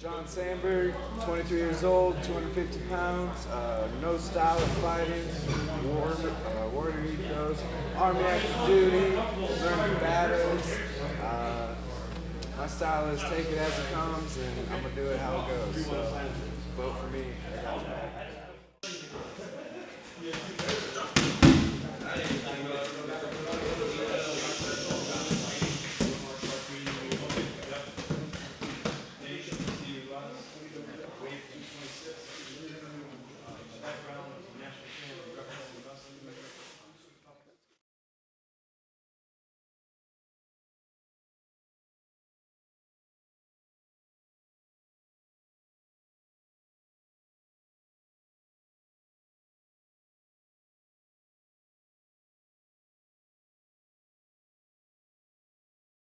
John Sandberg, 22 years old, 250 pounds, no style of fighting, warrior ethos, army active duty, learning battles. My style is take it as it comes, and I'm going to do it how it goes. So, vote for me. I got you.